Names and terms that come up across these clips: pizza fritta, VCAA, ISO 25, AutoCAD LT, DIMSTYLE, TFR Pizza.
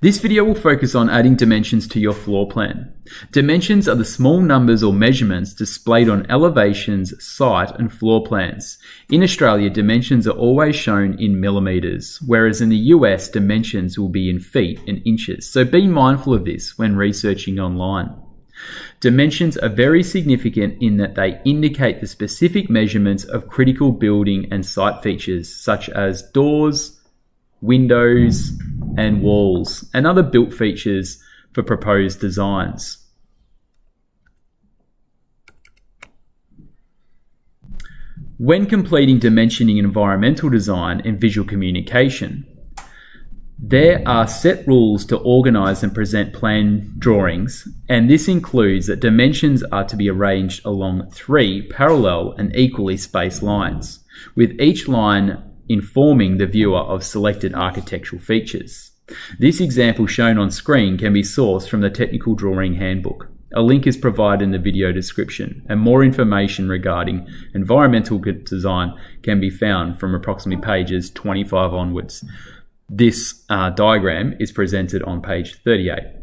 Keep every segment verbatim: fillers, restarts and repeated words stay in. This video will focus on adding dimensions to your floor plan. Dimensions are the small numbers or measurements displayed on elevations, site and floor plans. In Australia, dimensions are always shown in millimetres, whereas in the U S, dimensions will be in feet and inches, so be mindful of this when researching online. Dimensions are very significant in that they indicate the specific measurements of critical building and site features, such as doors, windows, and walls, and other built features for proposed designs. When completing dimensioning in environmental design and visual communication, there are set rules to organise and present plan drawings, and this includes that dimensions are to be arranged along three parallel and equally spaced lines, with each line informing the viewer of selected architectural features. This example shown on screen can be sourced from the Technical Drawing Handbook. A link is provided in the video description, and more information regarding environmental design can be found from approximately pages twenty-five onwards. This uh, diagram is presented on page thirty-eight.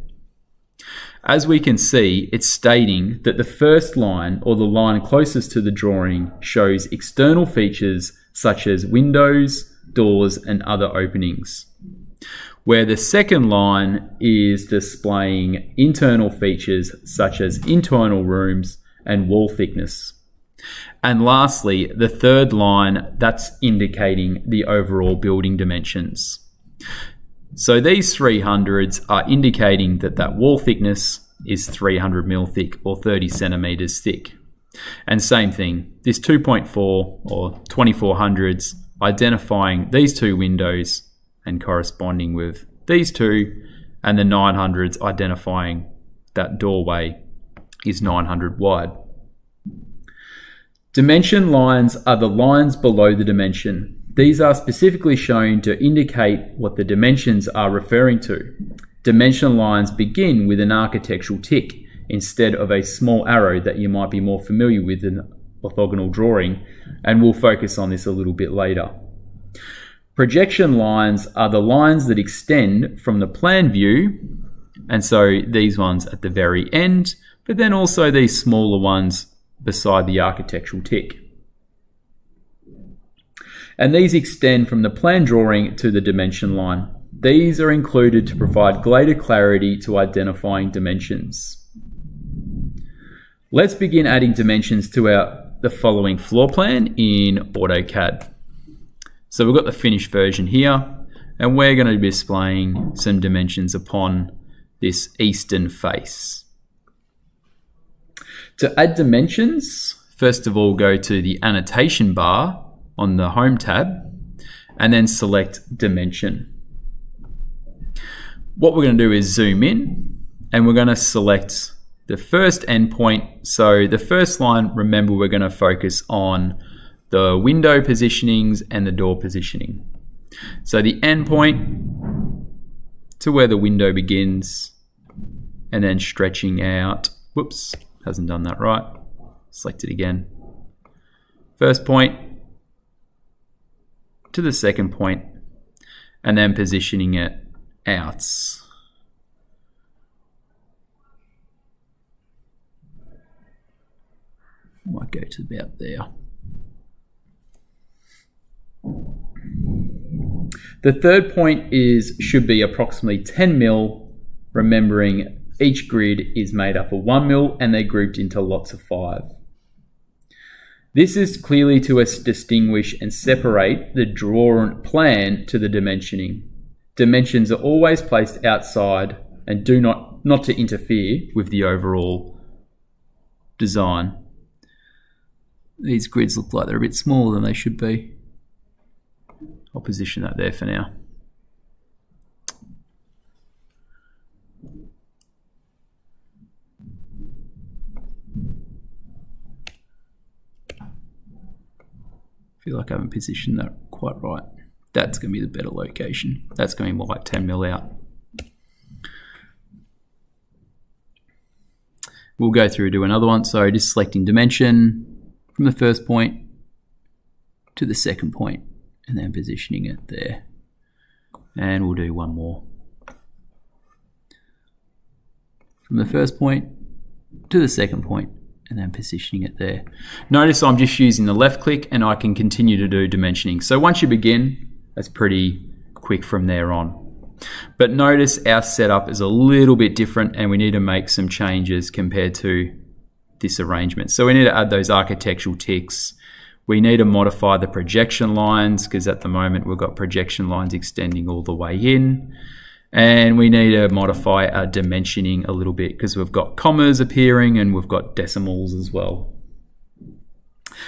As we can see, it's stating that the first line, or the line closest to the drawing, shows external features such as windows, doors, and other openings, where the second line is displaying internal features such as internal rooms and wall thickness. And lastly, the third line, that's indicating the overall building dimensions. So these three hundreds are indicating that that wall thickness is three hundred mil thick, or thirty centimeters thick. And same thing, this two point four or twenty-four hundreds identifying these two windows and corresponding with these two, and the nine hundreds identifying that doorway is nine hundred wide. Dimension lines are the lines below the dimension. These are specifically shown to indicate what the dimensions are referring to. Dimension lines begin with an architectural tick instead of a small arrow that you might be more familiar with in orthogonal drawing, and we'll focus on this a little bit later. Projection lines are the lines that extend from the plan view, and so these ones at the very end, but then also these smaller ones beside the architectural tick. And these extend from the plan drawing to the dimension line. These are included to provide greater clarity to identifying dimensions. Let's begin adding dimensions to our the following floor plan in AutoCAD. So we've got the finished version here, and we're going to be displaying some dimensions upon this eastern face. To add dimensions, first of all, go to the annotation bar on the Home tab, and then select Dimension. What we're going to do is zoom in, and we're going to select the first endpoint. So the first line, remember, we're going to focus on the window positionings and the door positioning. So the endpoint to where the window begins, and then stretching out. Whoops, hasn't done that right. Select it again. First point to the second point, and then positioning it out. Might go to about there. The third point is should be approximately ten mil, remembering each grid is made up of one mil and they're grouped into lots of five. This is clearly to distinguish and separate the drawn plan to the dimensioning. Dimensions are always placed outside and do not, not to interfere with the overall design. These grids look like they're a bit smaller than they should be. I'll position that there for now. I feel like I haven't positioned that quite right. That's going to be the better location. That's going to be more like ten mil out. We'll go through and do another one. So just selecting dimension from the first point to the second point, and then positioning it there. And we'll do one more. from the first point to the second point, and then positioning it there. Notice I'm just using the left click and I can continue to do dimensioning. So once you begin, that's pretty quick from there on. But notice our setup is a little bit different and we need to make some changes compared to this arrangement. So we need to add those architectural ticks. We need to modify the projection lines because at the moment we've got projection lines extending all the way in. And we need to modify our dimensioning a little bit because we've got commas appearing and we've got decimals as well.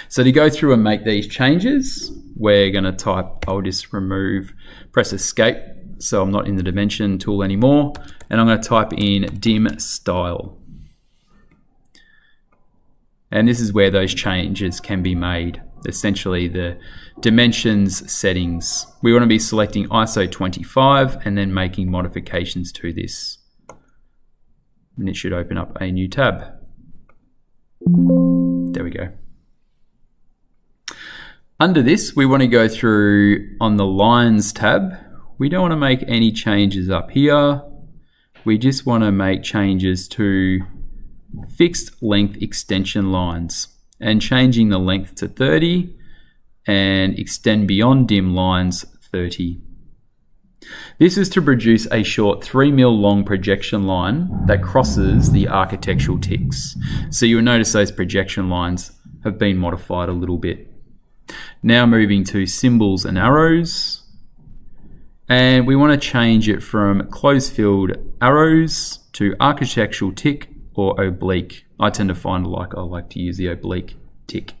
So to go through and make these changes, we're going to type, I'll just remove, press escape. So I'm not in the dimension tool anymore. And I'm going to type in DIMSTYLE. And this is where those changes can be made. Essentially the dimensions settings. We want to be selecting I S O twenty-five and then making modifications to this. And it should open up a new tab. There we go. Under this, we want to go through on the lines tab. We don't want to make any changes up here. We just want to make changes to fixed length extension lines and changing the length to thirty and extend beyond dim lines thirty. This is to produce a short three mil long projection line that crosses the architectural ticks. So you'll notice those projection lines have been modified a little bit. Now moving to symbols and arrows. And we want to change it from close-filled arrows to architectural tick or oblique. I tend to find like I like to use the oblique tick.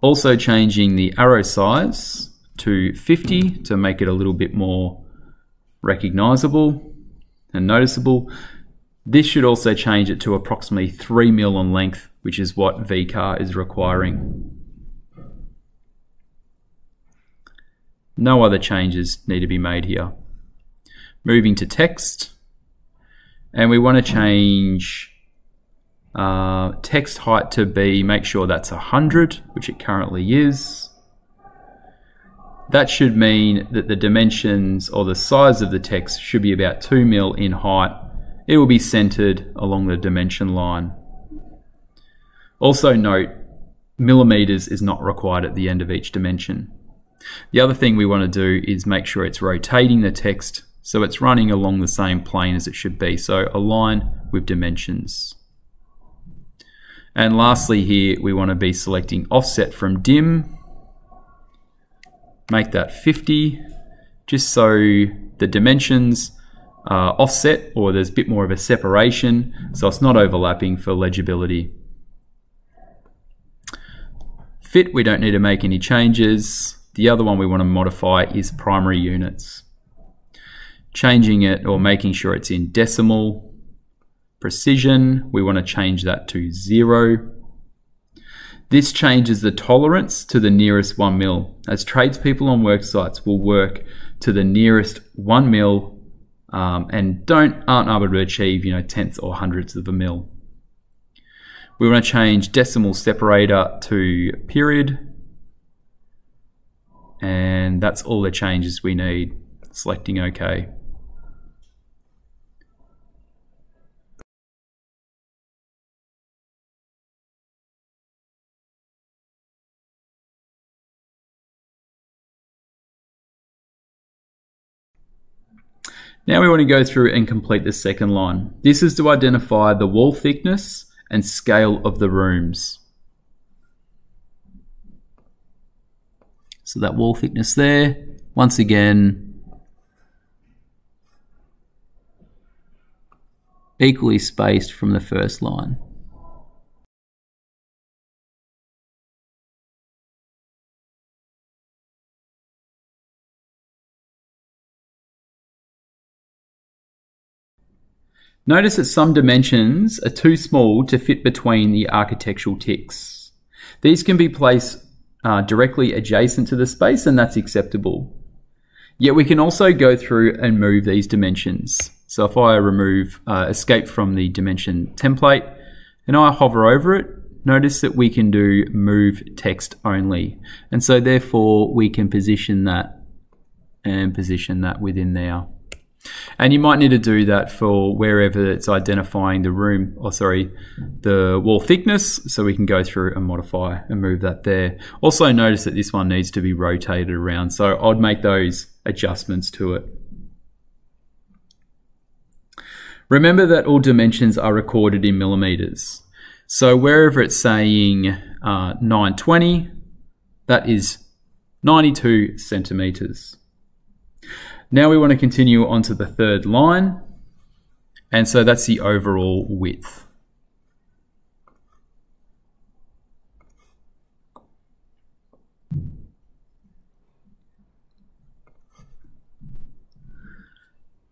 Also changing the arrow size to fifty to make it a little bit more recognizable and noticeable. This should also change it to approximately three mil on length, which is what V C A A is requiring. No other changes need to be made here. Moving to text, and we want to change uh, text height to be, make sure that's one hundred, which it currently is. That should mean that the dimensions or the size of the text should be about two mil in height. It will be centered along the dimension line. Also note, millimeters is not required at the end of each dimension. The other thing we want to do is make sure it's rotating the text so it's running along the same plane as it should be. So align with dimensions. And lastly here, we want to be selecting offset from dim. Make that fifty, just so the dimensions are offset or there's a bit more of a separation. So it's not overlapping for legibility. Fit, we don't need to make any changes. The other one we want to modify is primary units. Changing it or making sure it's in decimal. Precision, we want to change that to zero. This changes the tolerance to the nearest one mil, as tradespeople on work sites will work to the nearest one mil um, and don't aren't able to achieve you know tenths or hundredths of a mil. We want to change decimal separator to period. And that's all the changes we need. Selecting OK. Now we want to go through and complete the second line. This is to identify the wall thickness and scale of the rooms. So that wall thickness there, once again, equally spaced from the first line. Notice that some dimensions are too small to fit between the architectural ticks. These can be placed Uh, directly adjacent to the space, and that's acceptable. Yet we can also go through and move these dimensions. So if I remove uh, escape from the dimension template and I hover over it, notice that we can do move text only. And so therefore we can position that and position that within there. And you might need to do that for wherever it's identifying the room, or sorry, the wall thickness. So we can go through and modify and move that there. Also notice that this one needs to be rotated around. So I'd make those adjustments to it. Remember that all dimensions are recorded in millimeters. So wherever it's saying uh, nine twenty, that is ninety-two centimeters. Now we want to continue on to the third line, and so that's the overall width.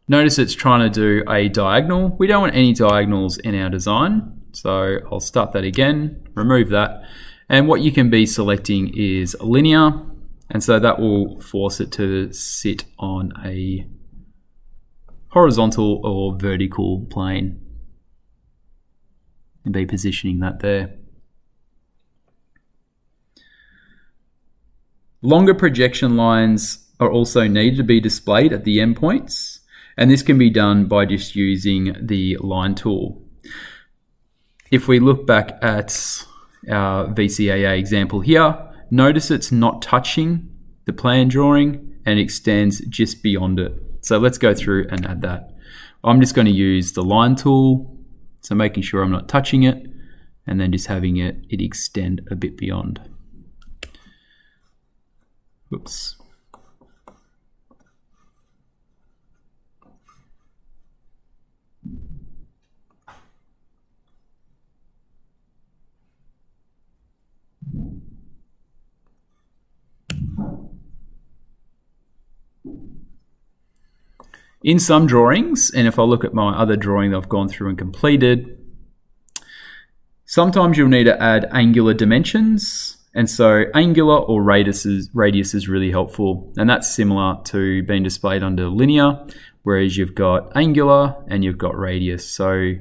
Notice it's trying to do a diagonal. We don't want any diagonals in our design, so I'll start that again, remove that, and what you can be selecting is linear, and so that will force it to sit on a horizontal or vertical plane, and be positioning that there. Longer projection lines are also needed to be displayed at the endpoints, and this can be done by just using the line tool. If we look back at our V C A A example here, notice it's not touching the plan drawing and extends just beyond it. So let's go through and add that. I'm just going to use the line tool, so making sure I'm not touching it, and then just having it, it extend a bit beyond. Oops. In some drawings, and if I look at my other drawing that I've gone through and completed, sometimes you'll need to add angular dimensions, and so angular or radius is, radius is really helpful, and that's similar to being displayed under linear, whereas you've got angular and you've got radius. So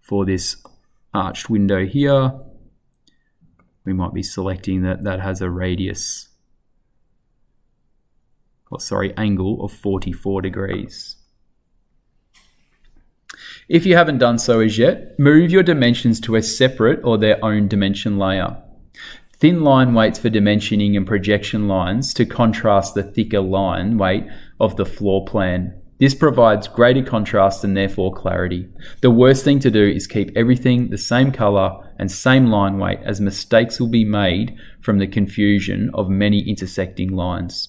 for this arched window here, we might be selecting that that has a radius, or sorry, angle of forty-four degrees. If you haven't done so as yet, move your dimensions to a separate or their own dimension layer. Thin line weights for dimensioning and projection lines to contrast the thicker line weight of the floor plan. This provides greater contrast and therefore clarity. The worst thing to do is keep everything the same color and same line weight, as mistakes will be made from the confusion of many intersecting lines.